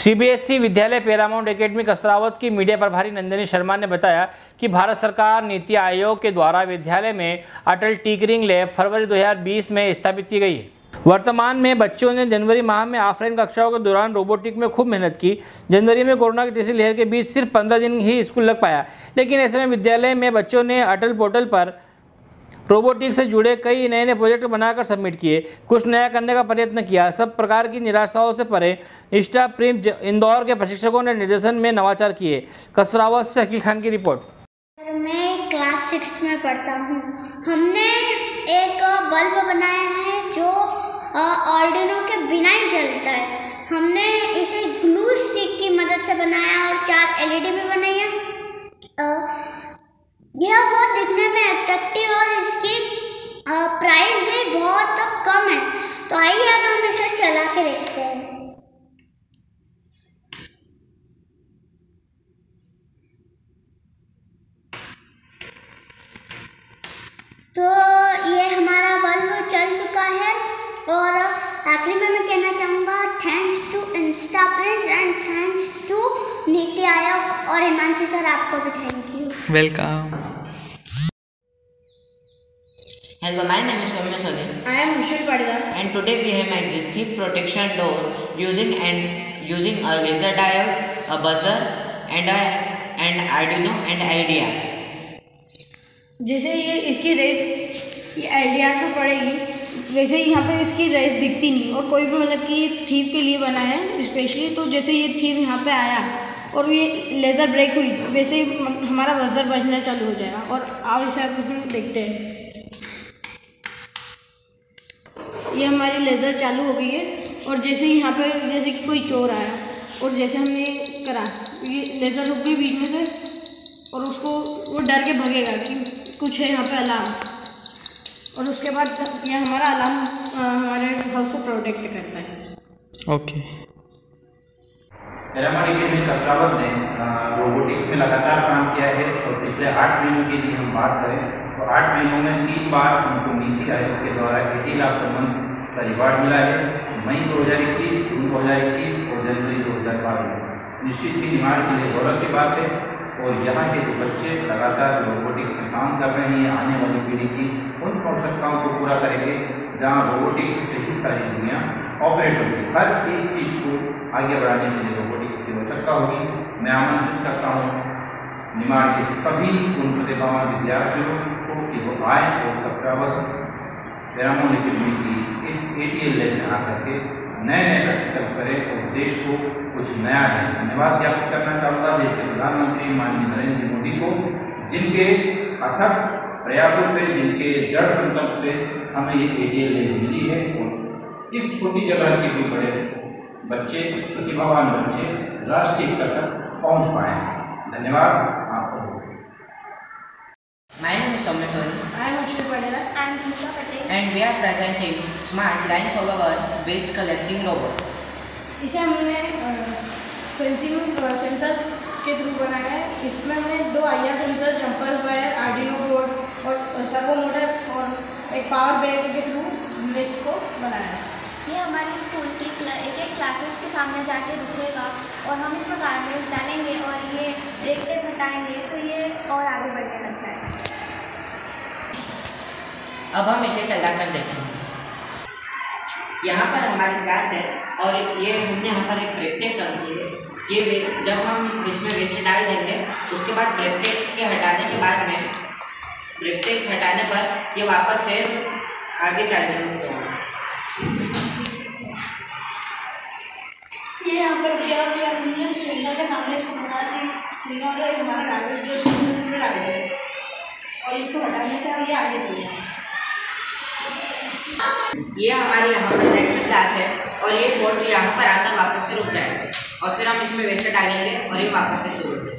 CBSE विद्यालय Paramount academy Kasrawad की media प्रभारी नंदिनी शर्मा ने बताया कि भारत सरकार नीति आयोग के द्वारा विद्यालय में अटल टिंकरिंग लैब फरवरी 2020 में स्थापित की गई है। वर्तमान में बच्चों ने जनवरी माह में ऑफलाइन कक्षाओं के दौरान रोबोटिक में खूब मेहनत की। जनवरी में कोरोना की तीसरी लहर के बीच सिर्फ 15 दिन ही स्कूल लग पाया, लेकिन ऐसे में विद्यालय में बच्चों ने अटल पोर्टल पर रोबोटिक्स से जुड़े कई नए नए प्रोजेक्ट बनाकर सबमिट किए, कुछ नया करने का प्रयत्न किया। सब प्रकार की निराशाओं से परे इस्टा प्रिम इंदौर के प्रशिक्षकों ने निर्देशन में नवाचार किए। कसरावत से अकिल खान की रिपोर्ट। मैं क्लास 6 में पढ़ता हूँ। हमने एक बल्ब बनाया है जो ऑर्डिनो के बिना ही जलता है। हमने इसे ग्लू स्टिक की मदद से बनाया और 4 LED भी बनाई है। यह बहुत दिखने में अट्रैक्टिव और इसकी प्राइस भी बहुत तो कम है। तो आइए अब हम इसे चला के देखते हैं। तो ये हमारा बल्ब चल चुका है और आखिर में मैं कहना चाहूँगा thanks to Insta prints and thanks to NITI Aayog और हिमांशु सर, आपको भी thank you. Welcome. Hello, my name is Saumya Soni. I am Hushal Padidar and today we have made this thick protection door using a laser diode, a buzzer and Arduino and IDR, जैसे ये इसकी race IDR पर पड़ेगी वैसे ही यहाँ पर इसकी रेस दिखती नहीं। और कोई भी मतलब कि ये थीव के लिए बना है स्पेशली। तो जैसे ये थीव यहाँ पे आया और ये लेज़र ब्रेक हुई वैसे ही हमारा बजर बजना चालू हो जाएगा। और आओ इसे आप देखते हैं, ये हमारी लेज़र चालू हो गई है। और जैसे ही यहाँ पर जैसे कि कोई चोर आया और जैसे हमने करा ये लेज़र रुक गई बीच में से और उसको वो डर के भगेगा कि कुछ है यहाँ पे अलार्म। और उसके बाद यह हमारा अलार्म हमारे हाउस को प्रोटेक्ट करता है। ओके। पैरामाउंट एकेडमी कसरावत ने रोबोटिक्स में लगातार काम किया है और पिछले 8 महीनों की भी हम बात करें तो 8 महीनों में 3 बार हमको नीति आयोग के द्वारा 80 लाख तक का रिवार्ड मिला है। मई 2021, जून 2021 और जनवरी 2022। निश्चित ही निवास के लिए गौरव की बात है और यहाँ के जो बच्चे लगातार रोबोटिक्स में काम कर रहे हैं आने वाली पीढ़ी की उन आवश्यकताओं को पूरा करेंगे, जहाँ रोबोटिक्स से ही सारी दुनिया ऑपरेट होगी। हर एक चीज़ को आगे बढ़ाने के लिए रोबोटिक्स की आवश्यकता होगी। मैं आमंत्रित करता हूँ निमाड़ के सभी उन प्रतिभावान विद्यार्थियों को कि वो आए और कसरावत पैरामाउंट एकेडमी की इस ATL लैब में आकर के नए नए प्रैक्टिकल करें और देश को कुछ नया है। धन्यवाद ज्ञापित करना चाहूँगा देश के प्रधानमंत्री माननीय नरेंद्र मोदी को, जिनके अथक प्रयासों से, जिनके दृढ़ संकल्प से हमें ये ATL मिली है। और इस छोटी जगह के भी बड़े बच्चे, प्रतिभावान बच्चे राष्ट्रीय स्तर तक पहुँच पाए। धन्यवाद आप सबको। मैं Saumya Soni. I am Akshay Patel. I am Neeta Patel and we are presenting smart line follower based collecting robot. इसे हमने सेंसर के थ्रू बनाया है। इसमें हमने 2 IR sensor, jumpers wire, Arduino board और सर्वो मोटर और एक पावर बैंक के थ्रू हमने इसको बनाया है। ये हमारे स्कूल की एक क्लासेस के सामने जाके रुकेगा और हम इसमें गारमेंट्स डालेंगे और ये ब्रेक टेप हटाएँगे तो ये और आगे बढ़ने लग जाएगा। अब हम इसे चला कर देखेंगे। यहाँ पर हमारी क्लास है और ये हमने यहाँ पर एक ब्रेक टेप रखी है। ये जब हम इसमें वेस्ट डाल देंगे उसके बाद ब्रेक टेप के हटाने के बाद में ब्रेक टेप हटाने पर ये वापस से आगे चलेगा। ये यहाँ पर क्या किया हमने सेंसर के सामने इसको हटा दिया और हमारा और इसको हटाने से हम ये आगे चले जाएंगे। ये हमारे यहाँ पर नेक्स्ट क्लास है और ये बोर्ड यहाँ पर आकर वापस से रुक जाएगा और फिर हम इसमें वेस्ट डालेंगे और ये वापस से शुरू हो जाएगा।